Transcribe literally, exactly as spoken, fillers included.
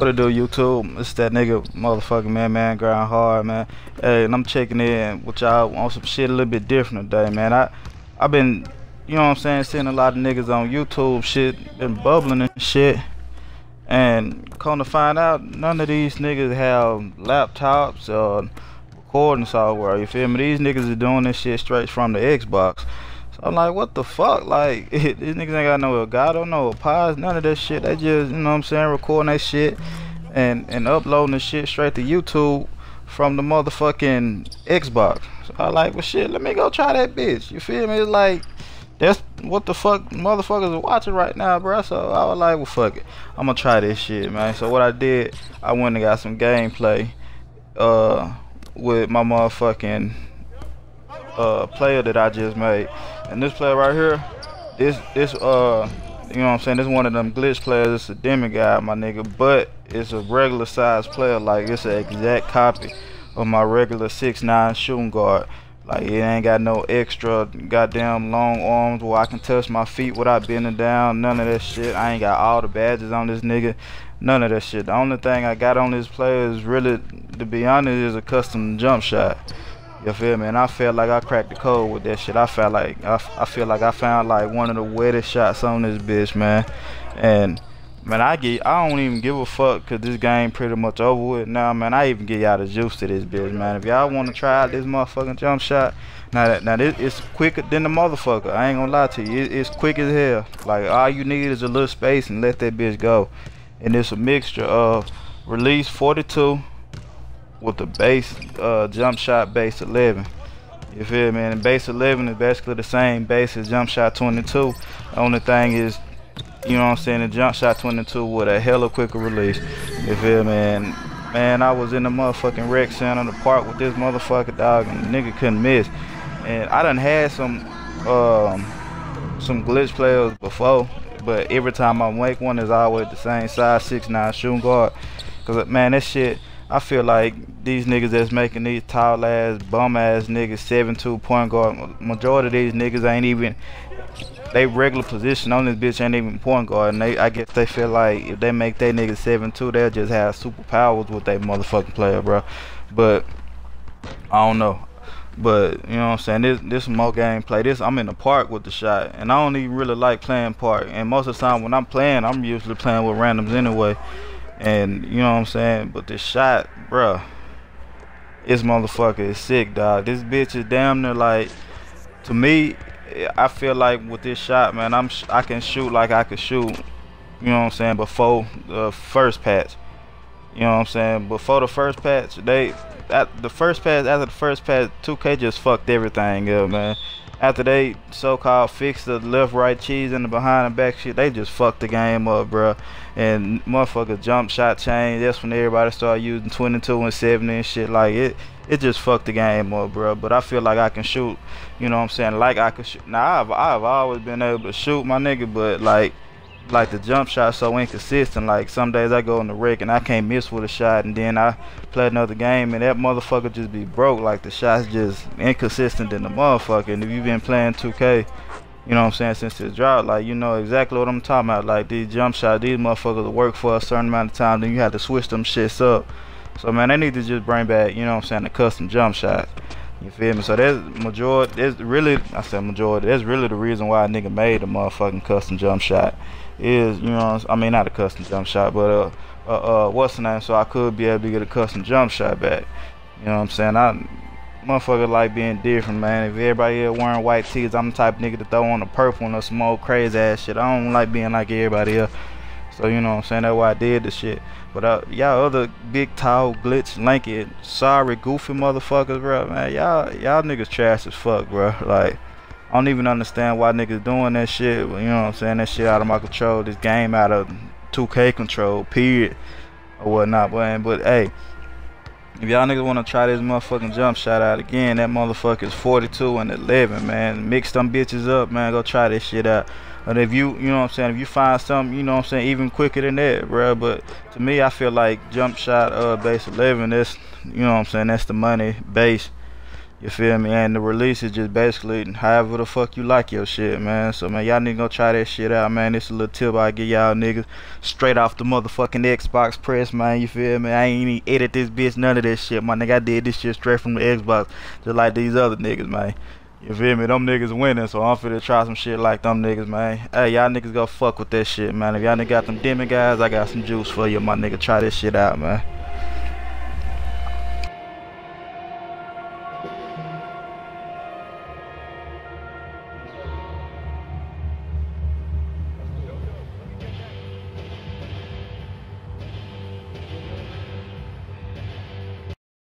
What it do, YouTube? It's that nigga motherfucking man, man, grind hard, man. Hey, and I'm checking in with y'all on some shit a little bit different today, man. I, I've been, you know what I'm saying, seeing a lot of niggas on YouTube shit, been bubbling and shit. And come to find out, none of these niggas have laptops or recording software, you feel me? These niggas are doing this shit straight from the Xbox. So I'm like, what the fuck? Like, these niggas ain't got no Elgato, no Paz, none of that shit. They just, you know what I'm saying, recording that shit and, and uploading the shit straight to YouTube from the motherfucking Xbox. So I'm like, well, shit, let me go try that bitch. You feel me? It's like, that's what the fuck motherfuckers are watching right now, bro. So I was like, well, fuck it. I'm gonna try this shit, man. So what I did, I went and got some gameplay uh, with my motherfucking uh, player that I just made. And this player right here, this, this, uh, you know what I'm saying? This one of them glitch players. It's a Demigod, my nigga, but it's a regular size player. Like, it's an exact copy of my regular six nine shooting guard. Like, it ain't got no extra goddamn long arms where I can touch my feet without bending down. None of that shit. I ain't got all the badges on this nigga. None of that shit. The only thing I got on this player is really, to be honest, is a custom jump shot. You feel me? And I felt like I cracked the code with that shit. I felt like I, I feel like I found like one of the wettest shots on this bitch, man. And man, I get I don't even give a fuck because this game pretty much over with now, man. I even get y'all the juice to this bitch, man. If y'all want to try out this motherfucking jump shot, now that now this, it's quicker than the motherfucker. I ain't gonna lie to you, it, it's quick as hell. Like, all you need is a little space and let that bitch go. And it's a mixture of release forty-two. With the base uh, jump shot base eleven, you feel me? And base eleven is basically the same base as jump shot twenty-two. The only thing is, you know what I'm saying, the jump shot twenty-two with a hella quicker release. You feel me? And man, I was in the motherfucking rec center, the park with this motherfucker, dog, and the nigga couldn't miss. And I done had some um, some glitch players before, but every time I make one, it's always the same size six nine shooting guard. Cause man, that shit. I feel like these niggas that's making these tall ass, bum ass niggas, seven two point guard, majority of these niggas ain't even, they regular position on this bitch ain't even point guard. And they, I guess they feel like if they make that nigga seven two, they'll just have superpowers with that motherfucking player, bro. But, I don't know. But, you know what I'm saying, this this more gameplay. This, I'm in the park with the shot. And I don't even really like playing park. And most of the time when I'm playing, I'm usually playing with randoms anyway. And you know what I'm saying, but this shot, bruh, this motherfucker is sick, dog. This bitch is damn near like, to me, I feel like with this shot, man, I'm sh I can shoot like I could shoot, you know what I'm saying, before the first patch. You know what I'm saying, before the first patch, they at the first patch after the first patch, two K just fucked everything up, man. After they so-called fixed the left-right cheese and the behind-the-back shit, they just fucked the game up, bro. And motherfucker jump shot change. That's when everybody started using twenty-two and seventy and shit. Like it, it just fucked the game up, bro. But I feel like I can shoot. You know what I'm saying? Like I could shoot. Now I've I've always been able to shoot, my nigga. But like, like the jump shot so inconsistent. Like some days I go in the wreck and I can't miss with a shot, and then I play another game and that motherfucker just be broke. Like the shot's just inconsistent in the motherfucker. And if you've been playing two K, you know what I'm saying, since the drought, like you know exactly what I'm talking about. Like these jump shots, these motherfuckers work for a certain amount of time, then you have to switch them shits up. So man, they need to just bring back, you know what I'm saying, the custom jump shot. You feel me? So that's majority. That's really, I said majority. That's really the reason why a nigga made a motherfucking custom jump shot. Is, you know, I mean, not a custom jump shot, but uh, uh, uh, what's the name? So I could be able to get a custom jump shot back. You know what I'm saying? I, motherfucker, like being different, man. If everybody here wearing white tees, I'm the type of nigga to throw on a purple and a small crazy ass shit. I don't like being like everybody else. So you know what I'm saying, that's why I did this shit. But uh, y'all other big, tall, glitch, lanky, sorry, goofy motherfuckers, bro, man, y'all y'all niggas trash as fuck, bro. Like, I don't even understand why niggas doing that shit. But you know what I'm saying, that shit out of my control. This game out of two K control, period, or whatnot. But but hey, if y'all niggas wanna try this motherfucking jump shot out again, that motherfucker is forty-two and eleven, man. Mix them bitches up, man. Go try this shit out. But if you, you know what I'm saying, if you find something, you know what I'm saying, even quicker than that, bro. But to me, I feel like jump shot uh base eleven, that's, you know what I'm saying, that's the money base. You feel me? And the release is just basically however the fuck you like your shit, man. So, man, y'all niggas gonna try that shit out, man. This a little tip I give y'all niggas straight off the motherfucking Xbox press, man. You feel me? I ain't even edit this bitch, none of this shit, my nigga. I did this shit straight from the Xbox, just like these other niggas, man. You feel me? Them niggas winning, so I'm finna try some shit like them niggas, man. Hey, y'all niggas go fuck with that shit, man. If y'all niggas got them Demigods, I got some juice for you, my nigga. Try this shit out, man.